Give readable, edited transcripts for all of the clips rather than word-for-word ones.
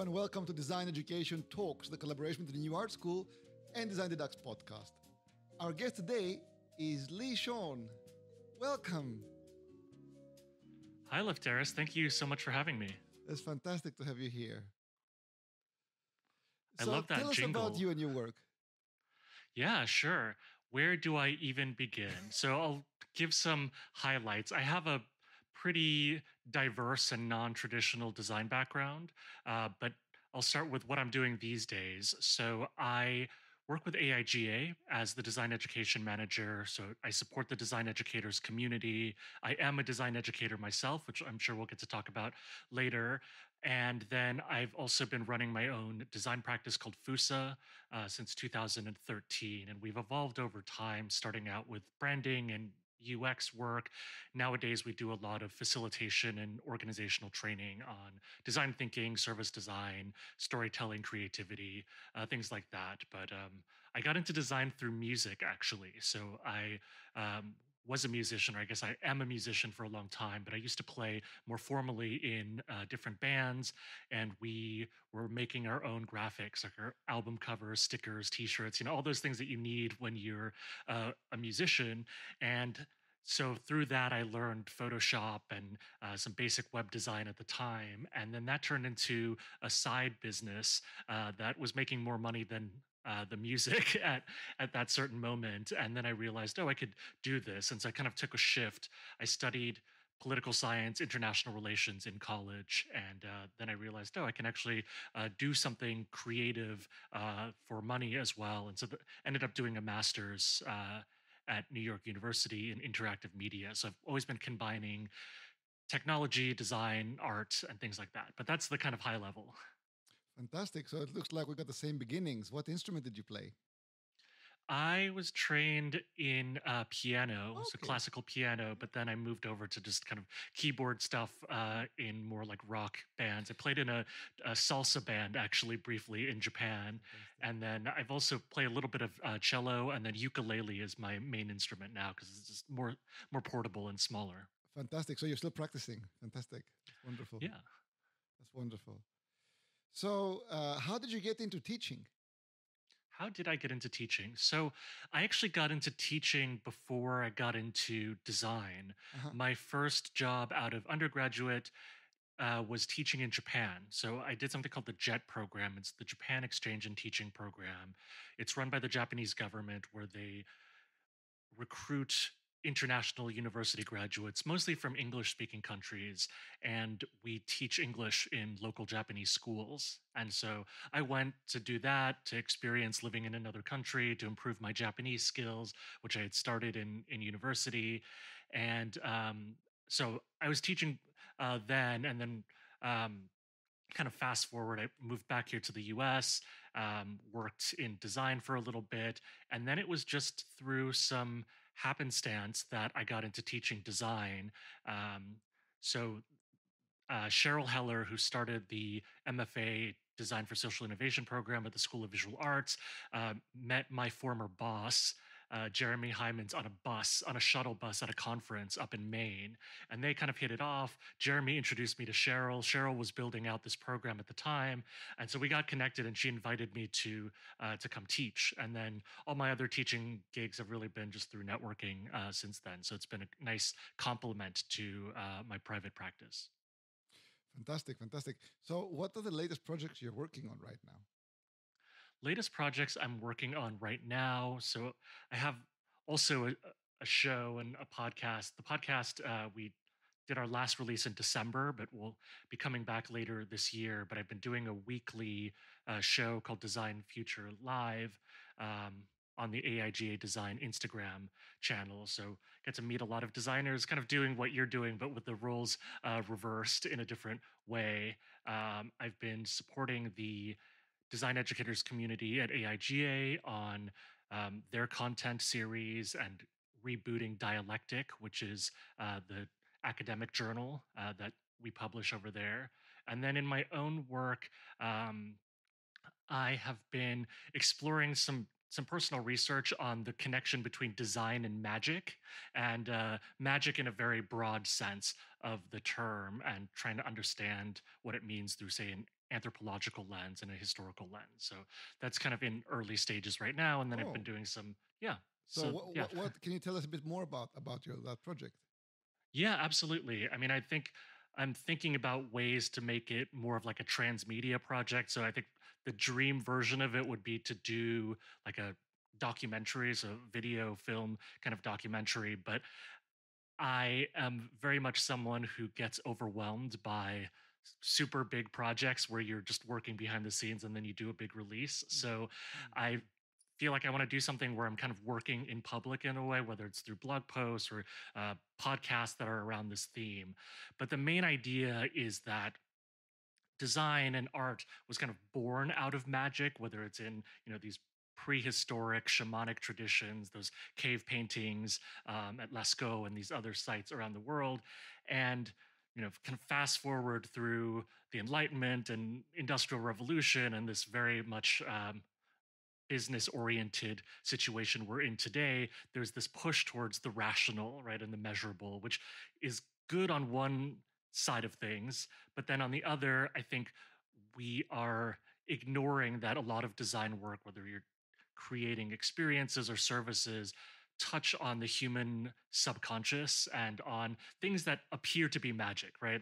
Hello and welcome to Design Education Talks, the collaboration between the New Art School and Design Didacts podcast. Our guest today is Lee Sean. Welcome. Hi, Lefteris. Thank you so much for having me. It's fantastic to have you here. I love that jingle. Tell us about you and your work. Yeah, sure. Where do I even begin? So I'll give some highlights. I have a pretty diverse and non-traditional design background, but I'll start with what I'm doing these days. So I work with AIGA as the design education manager. So I support the design educators community. I am a design educator myself, which I'm sure we'll get to talk about later. And then I've also been running my own design practice called Foossa since 2013. And we've evolved over time, starting out with branding and UX work. Nowadays, we do a lot of facilitation and organizational training on design thinking, service design, storytelling, creativity, things like that. But I got into design through music, actually. So I was a musician, or I guess I am a musician for a long time, but I used to play more formally in different bands, and we were making our own graphics, like our album covers, stickers, t-shirts, all those things that you need when you're a musician. And so through that, I learned Photoshop and some basic web design at the time. And then that turned into a side business that was making more money than the music at that certain moment. And then I realized, oh, I could do this. And so I kind of took a shift. I studied political science, international relations in college. And then I realized, oh, I can actually do something creative for money as well. And so ended up doing a master's at New York University in interactive media. So I've always been combining technology, design, art, and things like that. But that's the kind of high level. Fantastic. So it looks like we got the same beginnings. What instrument did you play? I was trained in piano, okay. So classical piano, but then I moved over to just kind of keyboard stuff in more like rock bands. I played in a salsa band, actually, briefly in Japan. And then I've also played a little bit of cello, and then ukulele is my main instrument now because it's just more portable and smaller. Fantastic. So you're still practicing. Fantastic. That's wonderful. Yeah. That's wonderful. So how did you get into teaching? How did I get into teaching? So I actually got into teaching before I got into design. My first job out of undergraduate was teaching in Japan. So I did something called the JET program. It's the Japan Exchange and Teaching Program. It's run by the Japanese government, where they recruit international university graduates, mostly from English-speaking countries, and we teach English in local Japanese schools. And so I went to do that, to experience living in another country, to improve my Japanese skills, which I had started in university. And so I was teaching then, and then kind of fast forward, I moved back here to the US, worked in design for a little bit, and then it was just through some happenstance that I got into teaching design. So Cheryl Heller, who started the MFA Design for Social Innovation program at the School of Visual Arts, met my former boss, Jeremy Hyman's, on a shuttle bus at a conference up in Maine. And they kind of hit it off. Jeremy introduced me to Cheryl. Cheryl was building out this program at the time. And so we got connected, and she invited me to come teach. And then all my other teaching gigs have really been just through networking since then. So it's been a nice complement to my private practice. Fantastic, fantastic. So what are the latest projects you're working on right now? Latest projects I'm working on right now. So I have also a show and a podcast. The podcast, we did our last release in December, but we'll be coming back later this year. But I've been doing a weekly show called Design Future Live on the AIGA Design Instagram channel. So get to meet a lot of designers kind of doing what you're doing, but with the roles reversed in a different way. I've been supporting the design educators community at AIGA on their content series and rebooting Dialectic, which is the academic journal that we publish over there. And then in my own work, I have been exploring some personal research on the connection between design and magic in a very broad sense of the term, and trying to understand what it means through, say, an anthropological lens and a historical lens. So that's kind of in early stages right now. And then I've been doing some, what can you tell us a bit more about that project? Yeah, absolutely. I mean, I think I'm thinking about ways to make it more of like a transmedia project. So I think the dream version of it would be to do like a documentary, so video, film kind of documentary. But I am very much someone who gets overwhelmed by super big projects where you're just working behind the scenes and then you do a big release. So I feel like I want to do something where I'm kind of working in public in a way, whether it's through blog posts or podcasts that are around this theme. But the main idea is that design and art was kind of born out of magic, whether it's in, you know, these prehistoric shamanic traditions, those cave paintings at Lascaux and these other sites around the world. And you know, kind of fast forward through the Enlightenment and Industrial Revolution and this very much business-oriented situation we're in today, there's this push towards the rational, right, and the measurable, which is good on one side of things. But then on the other, I think we are ignoring that a lot of design work, whether you're creating experiences or services, touch on the human subconscious and on things that appear to be magic, right?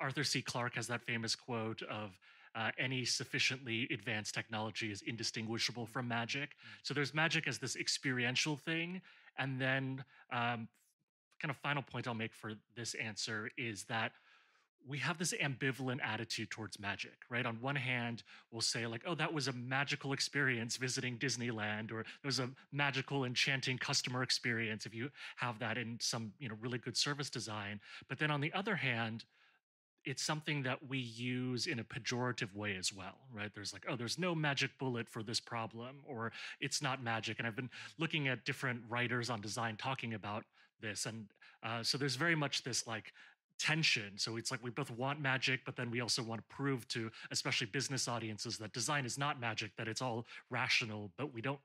Arthur C. Clarke has that famous quote of any sufficiently advanced technology is indistinguishable from magic. So there's magic as this experiential thing. And then kind of final point I'll make for this answer is that we have this ambivalent attitude towards magic, right? On one hand, we'll say like, oh, that was a magical experience visiting Disneyland, or it was a magical, enchanting customer experience if you have that in some, you know, really good service design. But then on the other hand, it's something that we use in a pejorative way as well, right? There's like, oh, there's no magic bullet for this problem, or it's not magic. And I've been looking at different writers on design talking about this. And so there's very much this like tension. So it's like we both want magic, but then we also want to prove to especially business audiences that design is not magic, that it's all rational, but we don't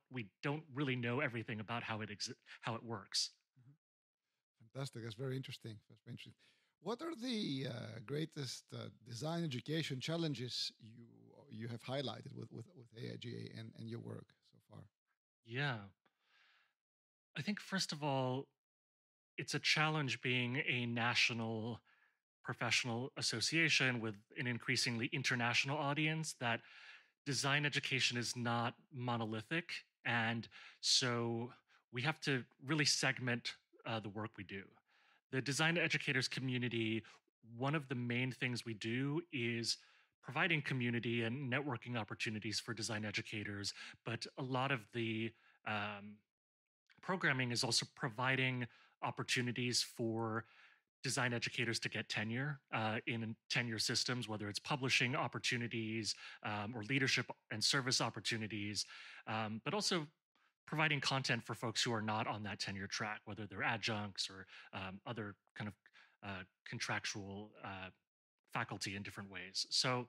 really know everything about how it works. Fantastic. That's very interesting. What are the greatest design education challenges you have highlighted with AIGA and your work so far? Yeah. I think first of all, it's a challenge being a national professional association with an increasingly international audience, that design education is not monolithic. And so we have to really segment the work we do. The design educators community, one of the main things we do is providing community and networking opportunities for design educators. But a lot of the programming is also providing opportunities for design educators to get tenure in tenure systems, whether it's publishing opportunities or leadership and service opportunities, but also providing content for folks who are not on that tenure track, whether they're adjuncts or other kind of contractual faculty in different ways. So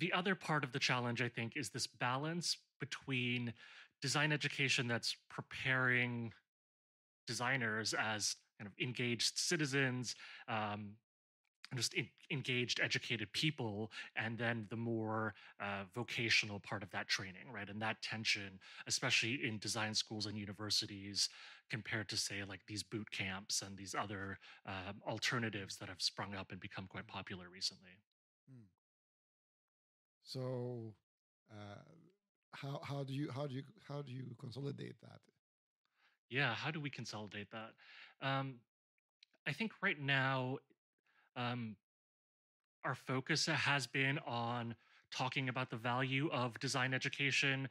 the other part of the challenge, I think, is this balance between design education that's preparing designers as kind of engaged citizens, just engaged, educated people, and then the more vocational part of that training, right? And that tension, especially in design schools and universities, compared to say like these boot camps and these other alternatives that have sprung up and become quite popular recently. Hmm. So, how do you consolidate that? Yeah, how do we consolidate that? I think right now, our focus has been on talking about the value of design education.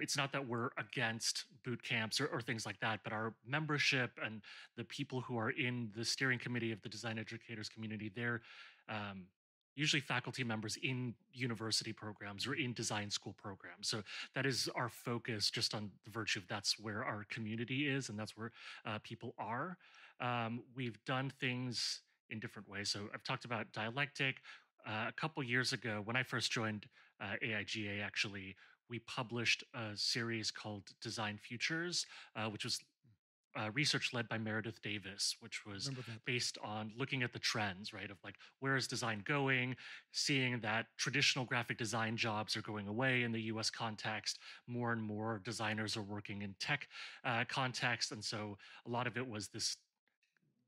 It's not that we're against boot camps or things like that, but our membership and the people who are in the steering committee of the design educators community, they're usually faculty members in university programs or in design school programs. So that is our focus, just on the virtue of that's where our community is and that's where people are. We've done things in different ways. So I've talked about Dialectic. A couple years ago, when I first joined AIGA, actually, we published a series called Design Futures, which was research led by Meredith Davis, which was based on looking at the trends, right, of like, where is design going, seeing that traditional graphic design jobs are going away in the US context, more and more designers are working in tech context. And so a lot of it was this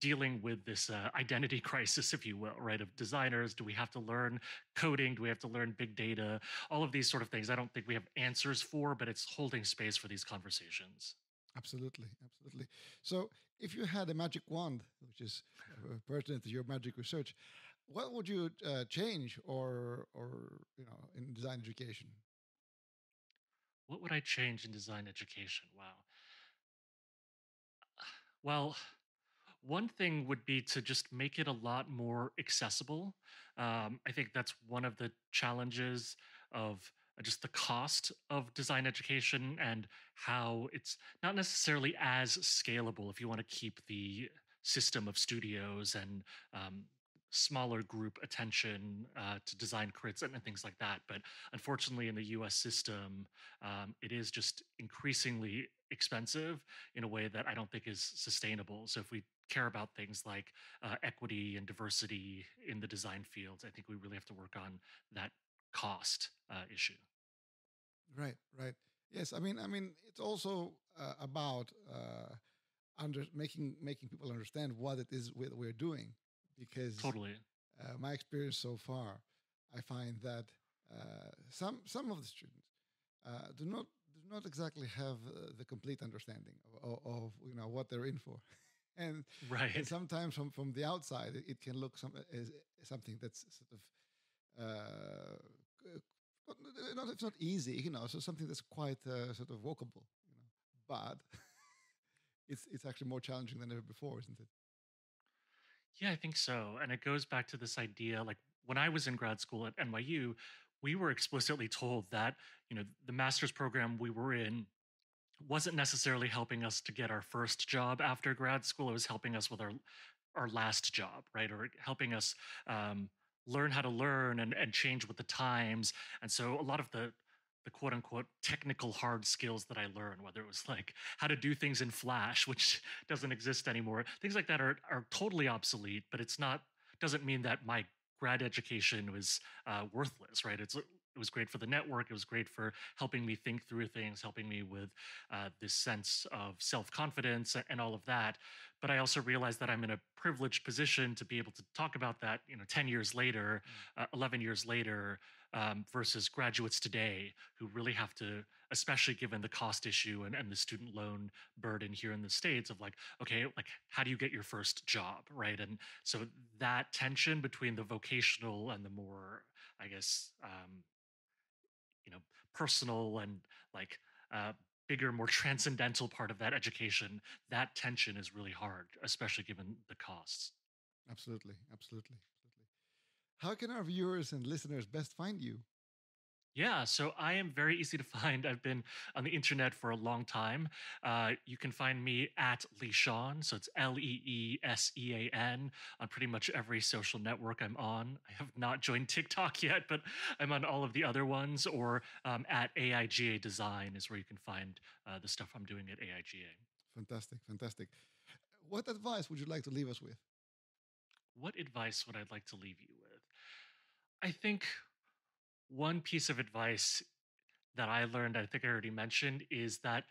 dealing with this identity crisis, if you will, right, of designers. Do we have to learn coding? Do we have to learn big data? All of these sort of things I don't think we have answers for, but it's holding space for these conversations. Absolutely, absolutely. So if you had a magic wand, which is pertinent to your magic research, what would you change or you know, in design education? What would I change in design education? Wow. Well, one thing would be to just make it a lot more accessible. I think that's one of the challenges of just the cost of design education and how it's not necessarily as scalable if you want to keep the system of studios and smaller group attention to design crits and things like that. But unfortunately, in the US system, it is just increasingly expensive in a way that I don't think is sustainable. So if we care about things like equity and diversity in the design fields, I think we really have to work on that cost issue. Right, right. Yes, I mean, it's also about making people understand what it is we're doing, because totally. My experience so far, I find that some of the students do not exactly have the complete understanding of you know what they're in for, and, right. And sometimes from the outside it can look something that's sort of. It's not easy, you know, so something that's quite sort of walkable, you know, but it's actually more challenging than ever before, isn't it? Yeah, I think so. And it goes back to this idea, like when I was in grad school at NYU, we were explicitly told that, you know, the master's program we were in wasn't necessarily helping us to get our first job after grad school. It was helping us with our last job, right? Or helping us learn how to learn and change with the times. And so a lot of the quote unquote technical hard skills that I learned, whether it was like how to do things in Flash, which doesn't exist anymore, things like that are totally obsolete, but doesn't mean that my grad education was worthless, right? It was great for the network. It was great for helping me think through things, helping me with this sense of self-confidence and all of that. But I also realized that I'm in a privileged position to be able to talk about that, you know, 10 years later, 11 years later, versus graduates today who really have to, especially given the cost issue and the student loan burden here in the States, of like, okay, like how do you get your first job, right? And so that tension between the vocational and the more, I guess, you know, personal and like bigger, more transcendental part of that education, that tension is really hard, especially given the costs. Absolutely, absolutely, absolutely. How can our viewers and listeners best find you? Yeah, so I am very easy to find. I've been on the internet for a long time. You can find me at Leesean, so it's Leesean, on pretty much every social network I'm on. I have not joined TikTok yet, but I'm on all of the other ones, or at AIGA Design is where you can find the stuff I'm doing at AIGA. Fantastic, fantastic. What advice would you like to leave us with? What advice would I like to leave you with? I think one piece of advice that I learned, I think I already mentioned, is that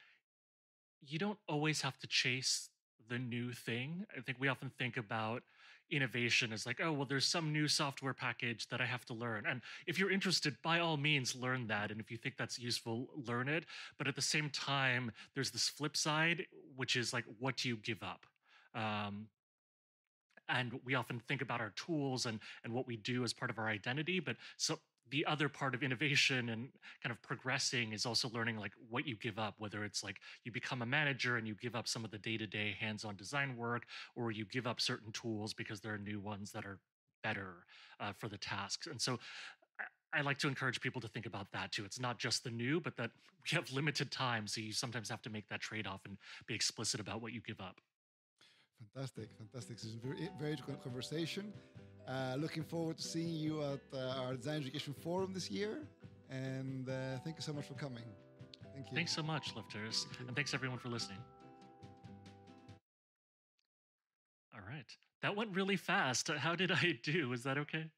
you don't always have to chase the new thing. I think we often think about innovation as like, oh, well, there's some new software package that I have to learn. And if you're interested, by all means, learn that. And if you think that's useful, learn it. But at the same time, there's this flip side, which is like, what do you give up? And we often think about our tools and what we do as part of our identity, but so the other part of innovation and kind of progressing is also learning like what you give up, whether it's like you become a manager and you give up some of the day-to-day hands-on design work, or you give up certain tools because there are new ones that are better for the tasks. And so I like to encourage people to think about that too. It's not just the new, but that we have limited time. So you sometimes have to make that trade-off and be explicit about what you give up. Fantastic, fantastic. This is a very good conversation. Looking forward to seeing you at our Design Education Forum this year. And thank you so much for coming. Thank you. Thanks so much, Lifters. And thanks everyone for listening. right. That went really fast. How did I do? Is that okay?